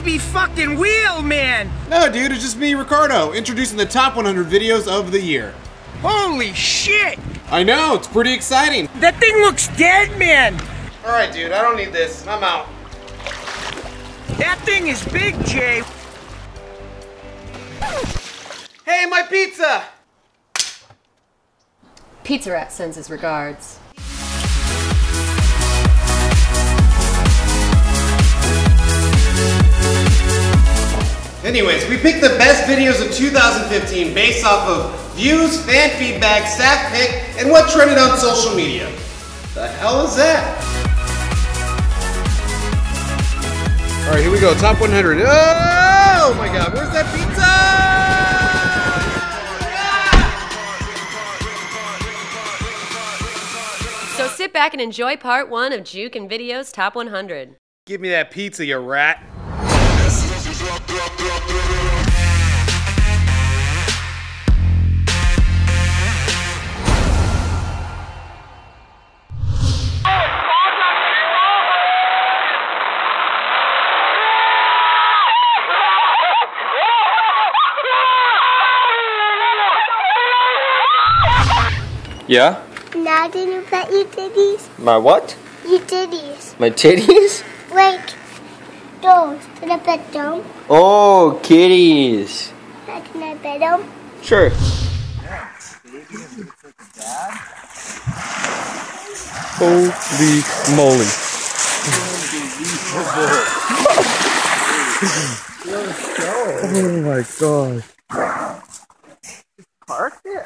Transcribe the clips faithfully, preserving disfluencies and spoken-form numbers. baby fucking wheel, man. No, dude, it's just me, Ricardo, introducing the top one hundred videos of the year. Holy shit. I know, it's pretty exciting. That thing looks dead, man. All right, dude, I don't need this. I'm out. That thing is big, Jay. Hey, my pizza! Pizza Rat sends his regards. Anyways, we picked the best videos of two thousand fifteen based off of views, fan feedback, staff pick, and what trended on social media. The hell is that? Alright, here we go. Top one hundred. Oh my god, where's that pizza? So sit back and enjoy part one of Juke and Video's Top one hundred. Give me that pizza, you rat. Yeah? Now do you pet your titties? My what? Your titties. My titties? Like those. Can I pet them? Oh, kitties. Can I pet them? Sure. Holy moly. Oh my god. Parked it?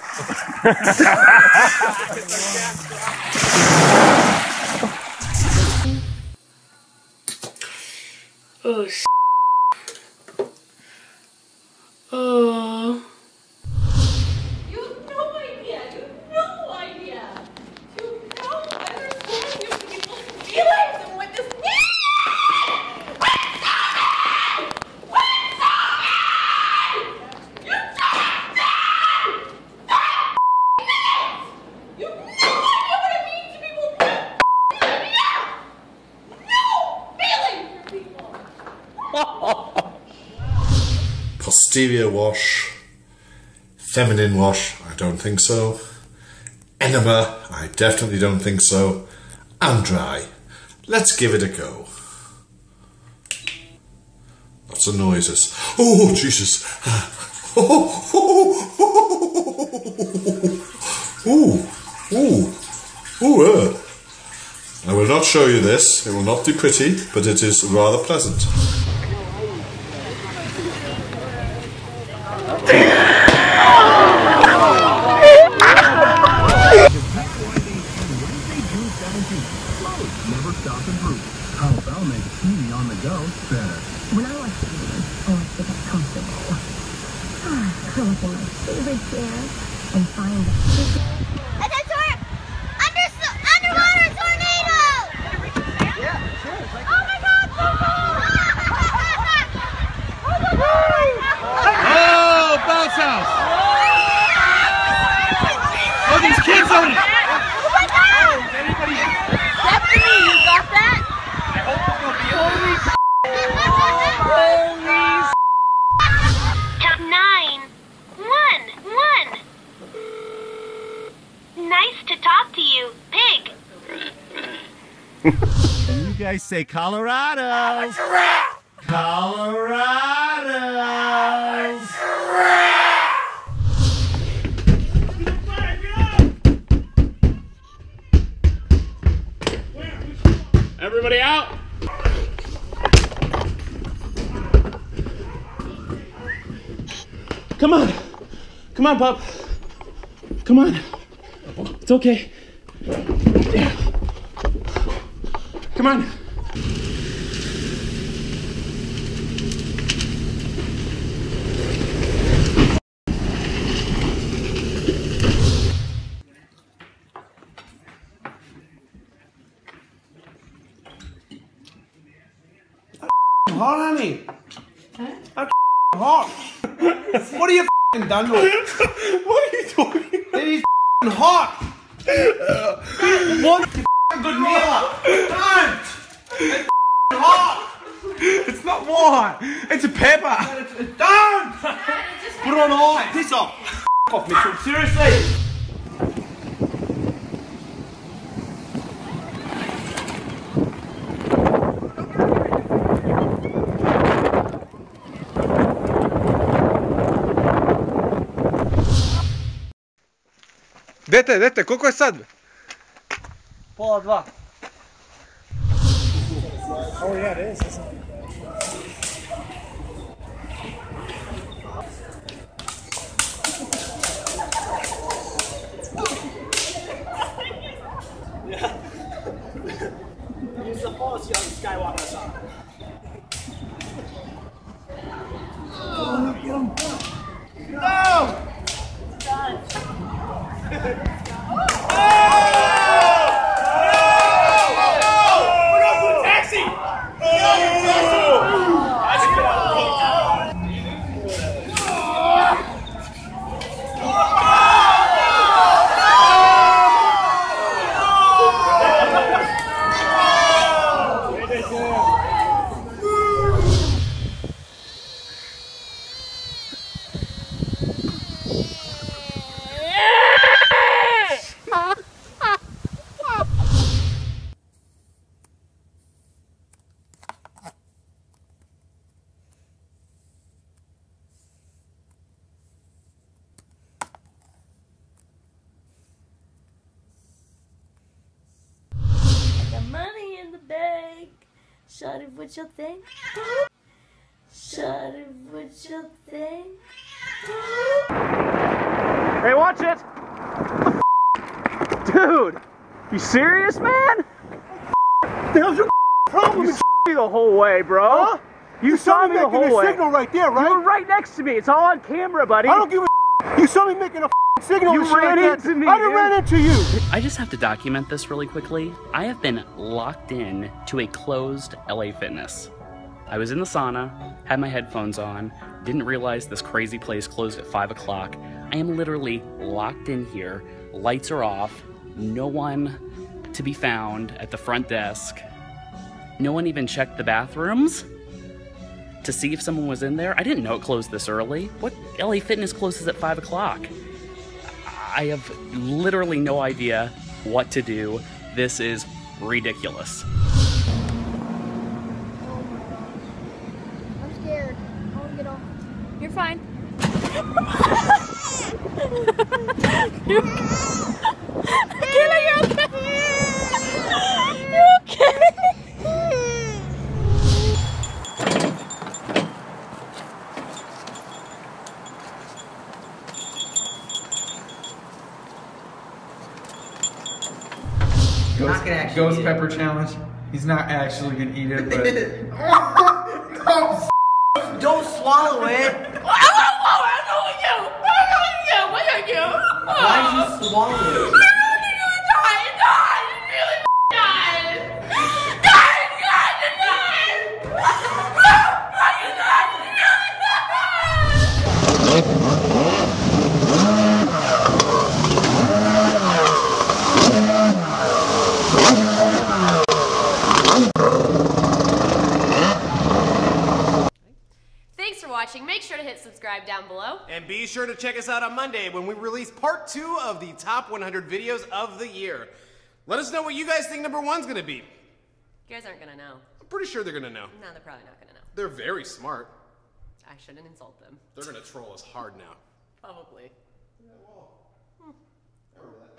Oh, s***. Oh. You have no idea. You have no idea. You have no understanding you people's feelings and what this means. What's up? What's up? You don't know. That f***ing is. You have no idea what it means to people. No f***ing idea. No feelings for people. Posterior wash, feminine wash, I don't think so, enema, I definitely don't think so, and dry. Let's give it a go. Lots of noises. Oh, Jesus. Ooh, ooh, ooh, uh. I will not show you this, it will not be pretty, but it is rather pleasant. And find a tor under underwater tornado! Yeah, sure. Like oh my god, so cold! Oh my god! Oh, bounce house! Oh, there's kids on it! Oh my god! Stephanie, you got that? I hope it will be holy s***. Holy s***. Top nine. One, one. Nice to talk to you, pig. You guys say Colorado. Colorado. Everybody out. Come on. Come on, pup. Come on. It's okay. Yeah. Come on. I'm hot, honey. Huh? I'm hot. What are you done with? What are you talking about? It is hot. What the f***ing good meal? Cunt! It's f***ing hot! It's not white. It's a pepper. Don't. No, put it on ice. Piss off. F off, Mitchell. Seriously. Dete, dete, koliko je sad? Pola dva. Oh yeah, it is. Yeah. You're supposed to Skywalker song. Oh, get him. No! It's done. Oh! Shut it with your thing. Shut it with your thing. Hey, watch it! Dude, you serious, man? What the hell's your problem? You s*** me the whole way, bro. Huh? You, you saw, saw me, me the whole way. You making a signal right there, right? You were right next to me. It's all on camera, buddy. I don't give a s***. You saw me making a signal. You ran like into that. me. I done ran into you. I just have to document this really quickly. I have been locked in to a closed L A Fitness. I was in the sauna, had my headphones on, didn't realize this crazy place closed at five o'clock. I am literally locked in here. Lights are off. No one to be found at the front desk. No one even checked the bathrooms to see if someone was in there. I didn't know it closed this early. What L A Fitness closes at five o'clock? I have literally no idea what to do. This is ridiculous. I'm scared. I want to get off. You're fine. You're okay. You're okay. Ghost, ghost pepper it. challenge. He's not actually gonna eat it, but don't, don't swallow it. I won't swallow it. I don't want you. I don't want you. I don't want you. Why did you swallow it? I don't think you would die. Die. Really die. Die. God, die. Oh, fucking God. Really die. Make sure to hit subscribe down below. And be sure to check us out on Monday when we release part two of the top one hundred videos of the year. Let us know what you guys think number one's gonna be. You guys aren't gonna know. I'm pretty sure they're gonna know. No, they're probably not gonna know. They're very smart. I shouldn't insult them. They're gonna troll us hard now. Probably. Yeah, well, hmm.